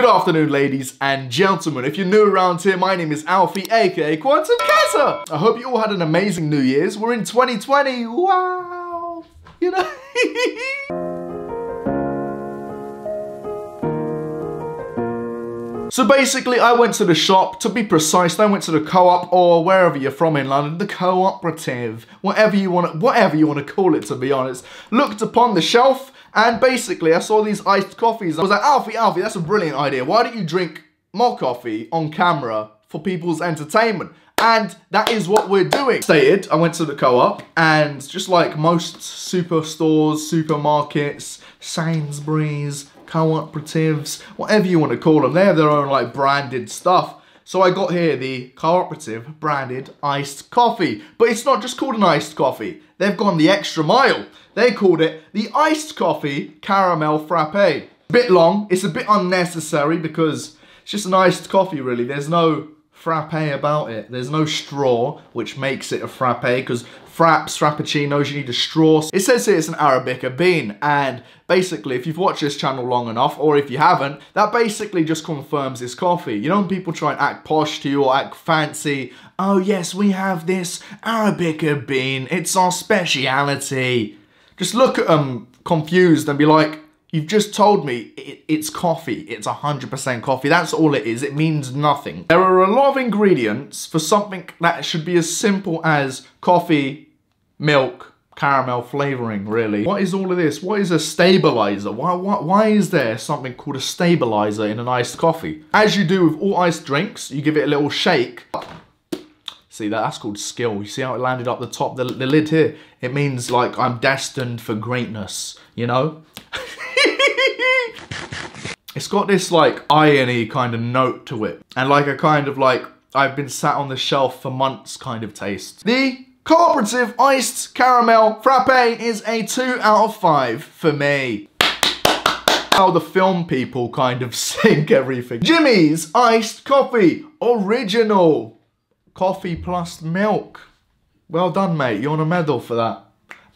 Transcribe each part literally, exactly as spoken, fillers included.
Good afternoon, ladies and gentlemen. If you're new around here, my name is Alfie, aka QuantumCaza. I hope you all had an amazing New Year's. We're in twenty twenty. Wow. You know. So basically, I went to the shop, to be precise, I went to the co-op, or wherever you're from in London, the cooperative, whatever you want to, whatever you want to call it, to be honest. Looked upon the shelf, and basically, I saw these iced coffees. I was like, Alfie, Alfie, that's a brilliant idea. Why don't you drink more coffee on camera for people's entertainment? And that is what we're doing. Stated, I went to the co-op, and just like most superstores, supermarkets, Sainsbury's, cooperatives, whatever you want to call them, they have their own like branded stuff. So I got here the cooperative branded iced coffee, but it's not just called an iced coffee. They've gone the extra mile. They called it the iced coffee caramel frappe. Bit long. It's a bit unnecessary because it's just an iced coffee, really. There's no frappe about it. There's no straw, which makes it a frappe, because fraps, frappuccinos, you need a straw. It says here it's an Arabica bean, and basically, if you've watched this channel long enough, or if you haven't, that basically just confirms it's coffee. You know when people try and act posh to you or act fancy? Oh yes, we have this Arabica bean, it's our speciality. Just look at them confused and be like, you've just told me it, it's coffee, it's one hundred percent coffee, that's all it is, it means nothing. There are a lot of ingredients for something that should be as simple as coffee, milk, caramel flavoring, really. What is all of this? What is a stabilizer? Why, why, why is there something called a stabilizer in an iced coffee? As you do with all iced drinks, you give it a little shake. See that? That's called skill. You see how it landed up the top, the, the lid here? It means like I'm destined for greatness, you know? It's got this like irony kind of note to it, and like a kind of like I've been sat on the shelf for months kind of taste. The cooperative iced caramel frappe is a two out of five for me. How the film people kind of sink everything. Jimmy's iced coffee, original coffee plus milk. Well done, mate. You want a medal for that?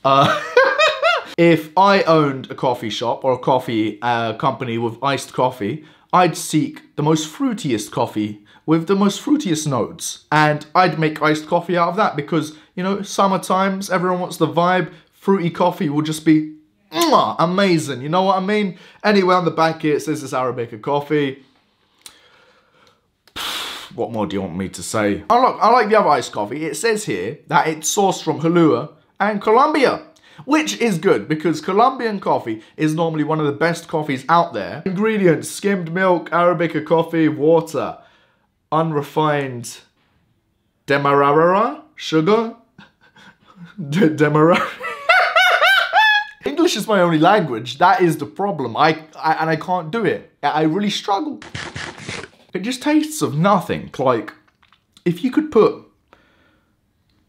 Uh, If I owned a coffee shop or a coffee uh, company with iced coffee, I'd seek the most fruitiest coffee with the most fruitiest notes. And I'd make iced coffee out of that because, you know, summer times, everyone wants the vibe. Fruity coffee will just be mwah, amazing, you know what I mean? Anyway, on the back here, it says this Arabica coffee. What more do you want me to say? Oh look, I like the other iced coffee. It says here that it's sourced from Huehuetenango and Colombia. Which is good, because Colombian coffee is normally one of the best coffees out there. Ingredients: skimmed milk, Arabica coffee, water, unrefined Demerara, sugar, De Demerara. English is my only language, that is the problem, I, I and I can't do it. I really struggle. It just tastes of nothing. Like, if you could put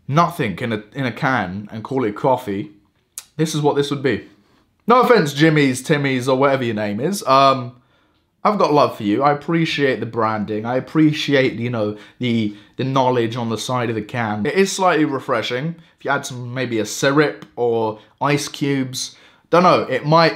nothing in a, in a can and call it coffee, this is what this would be. No offense, Jimmy's, Timmy's, or whatever your name is. Um, I've got love for you. I appreciate the branding. I appreciate, you know, the the knowledge on the side of the can. It is slightly refreshing. If you add some, maybe a syrup or ice cubes, don't know, it might,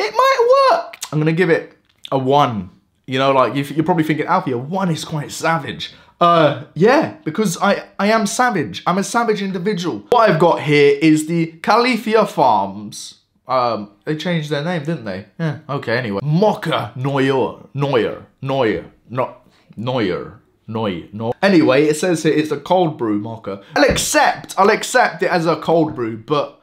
it might work. I'm gonna give it a one. You know, like, you're probably thinking, Alfie, a one is quite savage. Uh, yeah, because I, I am savage. I'm a savage individual. What I've got here is the Califia Farms. Um, they changed their name, didn't they? Yeah, okay, anyway. Mocha Noir, Noir, Noir, no, Noir, Noir, Noir. Anyway, it says here it's a cold brew mocha. I'll accept, I'll accept it as a cold brew, but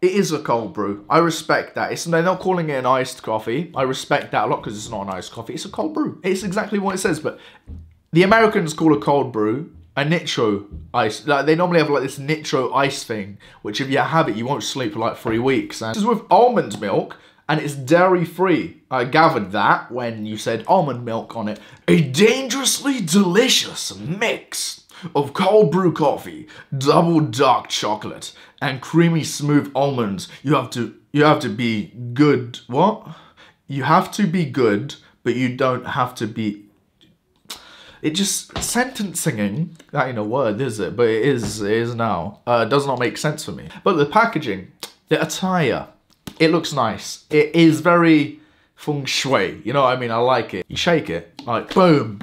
it is a cold brew. I respect that. It's, they're not calling it an iced coffee. I respect that a lot because it's not an iced coffee. It's a cold brew. It's exactly what it says, but the Americans call a cold brew a nitro ice. Like, they normally have like this nitro ice thing, which if you have it, you won't sleep for like three weeks. And this is with almond milk, and it's dairy free. I gathered that when you said almond milk on it. A dangerously delicious mix of cold brew coffee, double dark chocolate, and creamy smooth almonds. You have to, you have to be good. What? You have to be good, but you don't have to be. It just, sentence singing, that ain't a word, is it? But it is, it is now. Uh, does not make sense for me. But the packaging, the attire, it looks nice. It is very feng shui, you know what I mean? I like it. You shake it, like boom.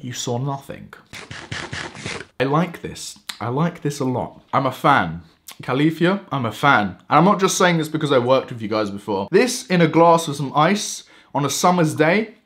You saw nothing. I like this. I like this a lot. I'm a fan. Califia, I'm a fan. And I'm not just saying this because I worked with you guys before. This in a glass with some ice on a summer's day.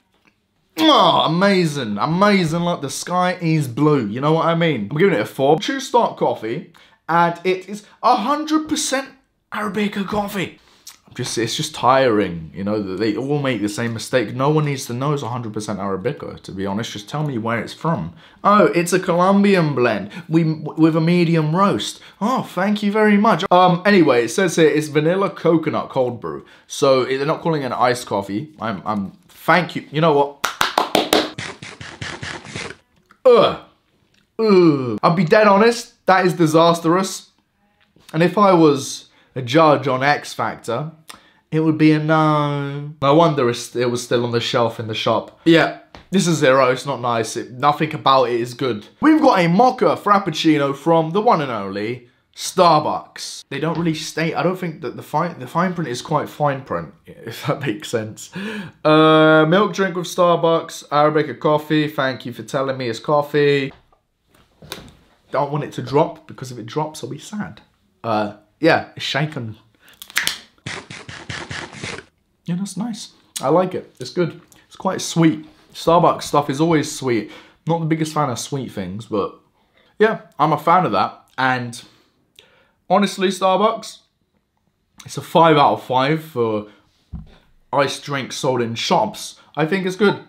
Oh, amazing, amazing, like the sky is blue, you know what I mean? I'm giving it a four. True Start coffee, and it is one hundred percent Arabica coffee. I'm just, it's just tiring, you know, that they all make the same mistake. No one needs to know it's one hundred percent Arabica, to be honest. Just tell me where it's from. Oh, it's a Colombian blend we, with a medium roast. Oh, thank you very much. Um, anyway, it says here it's vanilla coconut cold brew. So they're not calling it an iced coffee. I'm, I'm, thank you, you know what? Ugh. Ugh. I'll be dead honest, that is disastrous. And if I was a judge on X Factor, it would be a no. No wonder it was still on the shelf in the shop. Yeah, this is zero, it's not nice. It, nothing about it is good. We've got a mocha frappuccino from the one and only Starbucks. They don't really state, I don't think that the fine, the fine print is quite fine print, if that makes sense. Uh, milk drink with Starbucks, Arabica coffee, thank you for telling me it's coffee. Don't want it to drop, because if it drops, I'll be sad. Uh, yeah, it's shaken. Yeah, that's nice. I like it, it's good. It's quite sweet. Starbucks stuff is always sweet. Not the biggest fan of sweet things, but yeah, I'm a fan of that, and honestly, Starbucks, it's a five out of five for iced drinks sold in shops. I think it's good.